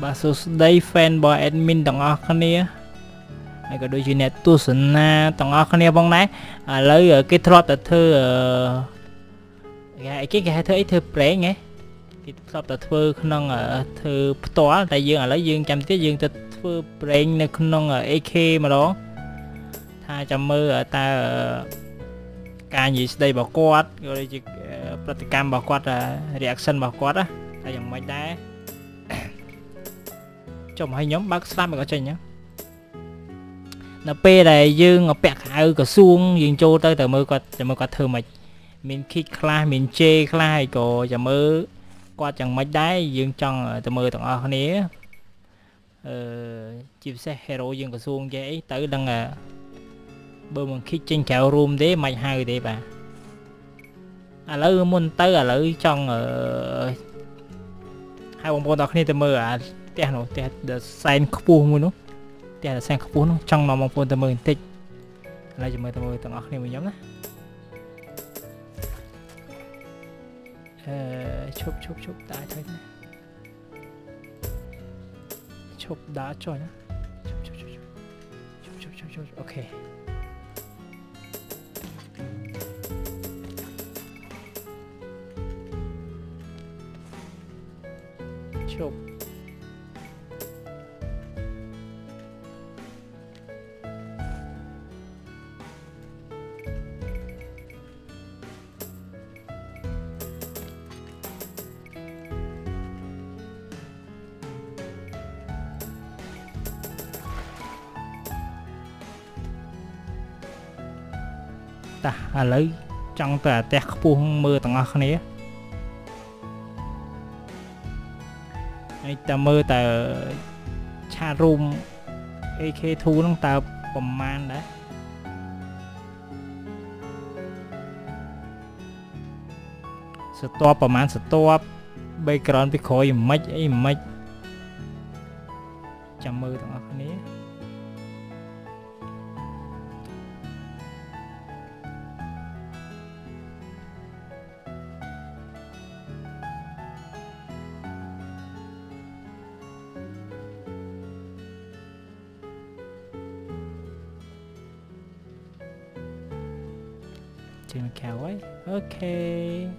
Bà số đây fanboy admin tổng ọc khá nha. Này có đôi chuyện này tu sẵn tổng ọc khá nha bóng này. Lấy ở cái thọt ở thơ cái thơ ấy thơ pré nghe. Cái thọt ở thơ nông ở thơ tỏa. Tại dương ở lấy dương chăm tiết dương thơ pré nè khá nông ở AK mà đó. Tha chăm mơ ở ta ở ca gì đây bảo quát. Rồi đây chứ Praticam bảo quát là reaction bảo quát á. Tại dòng máy đá chồng hay nhóm bác slap mà có trình nhá. Nó p này dương ngọc bẹt hai ư cả xuông dương châu tới từ mơ quạt từ mơ quạt thường mày mình khi khai mình chê khai cổ từ mơ qua chẳng máy đá dương tròn từ mơ tặng ao nế chim xe hero dương cả xuông dễ tới đang à bơm mình khi trên kẹo room đấy mày hai đấy bà à lỡ muốn tới à lỡ tròn ở hai vòng bồn tao không nên từ mơ à tè nó tè đã sang khắp phố luôn, tè đã sang khắp phố luôn trong nó mong phun từ mười tích, lại từ mười tầng ở này mình nhắm á, chụp đá thôi, chụp đá cho nhá, chụp ok. Chụp à lấy trong tờ tẹt buông mưa tầng ở này ta mưa tờ cha room AK thu nó ta bầm man đấy stop bầm man stop bay còn bị khói mít ấy mít chạm mưa tầng ở này ok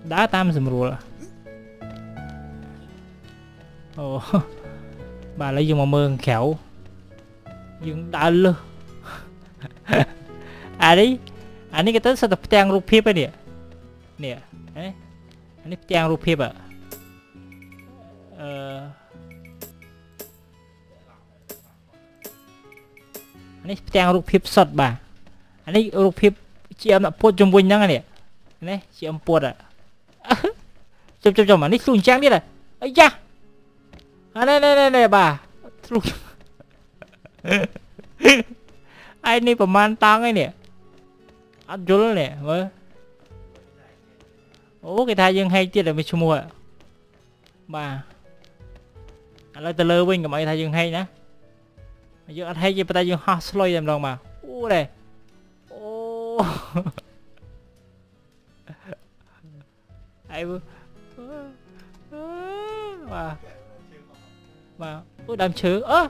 đã tam sầm rùa oh. Bà lấy dương mà mơn khéo dương đã lơ à đi anh ấy cái tết sao tập trang rùa phép ấy nè nè anh ấy trang rùa phép à anh ấy trang rùa phép sọt bà anh ấy rùa phép chị em đã post trong quanh năng nè này chị em buồn à chồng mà nít xuống trang đi này ấy da à này bà ai này bà man tang ấy nè ăn dối luôn nè mới ô cái thai dương hay tiệt là mình chua mua bà lại từ lơ win của mấy thai dương hay nhá dương ăn hay gì bà ta dương hot slow làm lòng mà ô này ô ai mà đam chớ ơ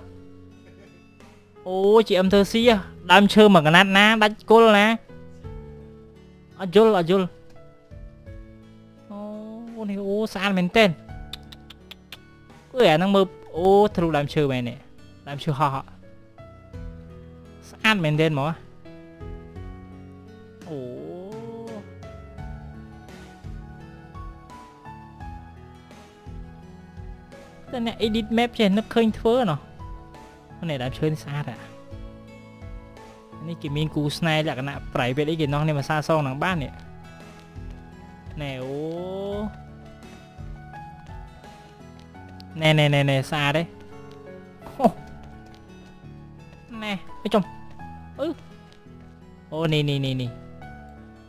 ô chị em thơ si à đam chớ mà cái nát ná đánh cô luôn nè ajul ô này ô san mình tên có vẻ năng mơ ô thưa đam chớ mày nè đam chớ họ san mình tên mà ô này edit map trên nó khơi thưa nó con này đã chơi xa đã này cái mình cú sniper là cái nạ phải về đấy cái nó này mà xa xong thằng ba này nè ô nè xa đấy nè ở trong ô nè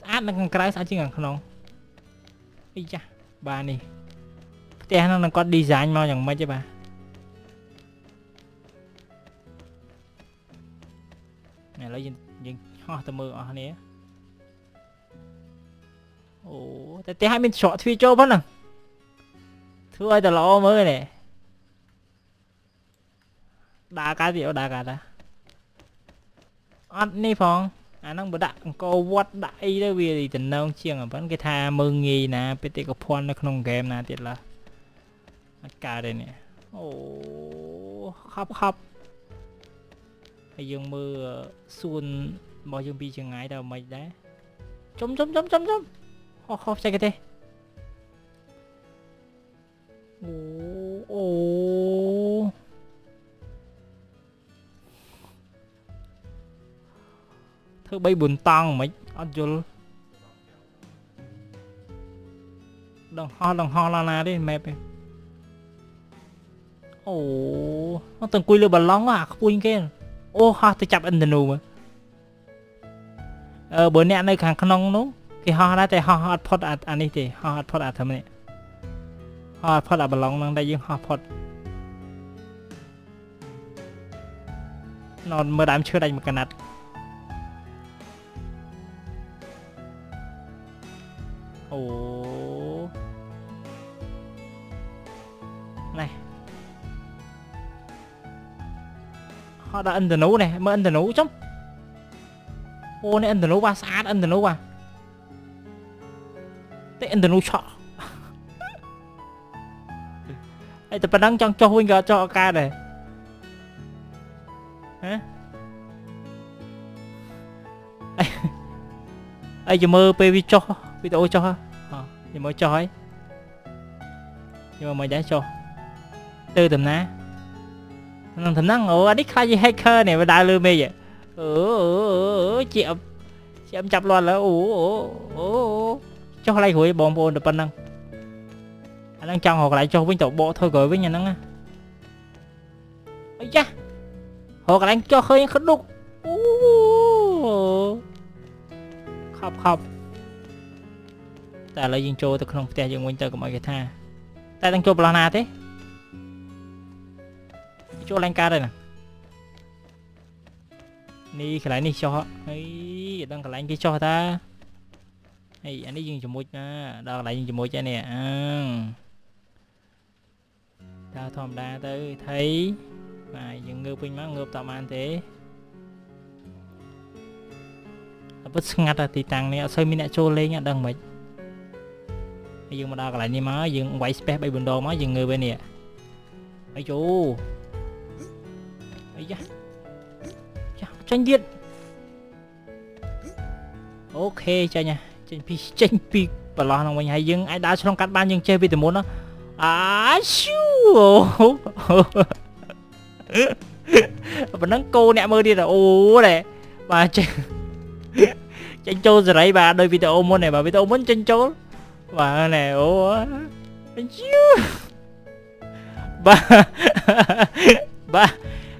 sát nó càng cái sát chứ ngang không đi cha bà nè té nó có design mau chẳng mấy chứ bà nè lấy dừng ho tầm mờ ở này ô té hai bên sọ thui châu bớt nè thứ ơi tao lo mới nè đá cá gì đó đá cá ta ăn đi phong anh đang bữa đặt câu vót đại đó vì gì tình đâu chiêng ở vẫn cái tha mơ nghi nè pt có phone nó không game nè tiệt là cá đây nè ô khóc khóc hay dương mưa xuân bao dương bi chừng ngái đâu mày đấy chấm chấm chấm chấm chấm khóc khóc chạy cái thế ô thứ bay buồn tăng mấy ăn chul đồng ho là đi mẹ em ô nó từng cùi lừa bẩn lóng à cùi kia ô ha tôi chặt anh đừng mà bữa nay anh ấy càng non đúng cái ho đã thì ho hot pot à anh ấy thì ho hot pot à thầm này ho pot à bẩn lóng đang đây dương ho pot nó mơ đám chưa đây một cái nát ồ này họ đã ăn từ nấu này mới ăn từ nấu chấm ô này ăn từ nấu qua xa ăn từ nấu qua tệ ăn từ nấu chọ ấy tập đăng cho huynh gà cho ca này hả ấy giờ mơ pv cho video cho ha thì mới cho ấy nhưng mà mới đã cho từ tầm ná thằng thằng năng ngộ addict khai gì hacker này mà đại lừa mê vậy chị em chập loạn là cho lại hồi bọn bọn được bên năng anh đang chăng hoặc lại cho với tổ bộ thôi gửi với nhà năng á ấy cha hoặc là anh cho khơi khất đục khập khập tại là dân châu tôi không thể dùng nguyên tơ của mọi người tha tại đang châu plana thế châu lan ca đây nè đi cái lại đi cho ấy đang cái lại cái cho ta ấy anh đi dùng cho môi nha đâu lại dùng cho môi cho nè ta thòm đa tới thấy mà dùng ngư pin má ngược tạm an thế bất ngặt là thì tăng này xây mình đã châu lên nha đang mấy dương mà đo lại như má dương quậy space bay bình đồ má dương người bên nè ấy chú ấy da tranh điện ok chơi nha tranh pi và lo thằng mình hay dương ai đá xong cắt ban dương chơi vì từ muốn nó á siêu vẫn đang cô nè mơ đi là ô này bà tranh châu rồi đấy bà đôi video môn này bà video muốn tranh châu bà này ô chiu ba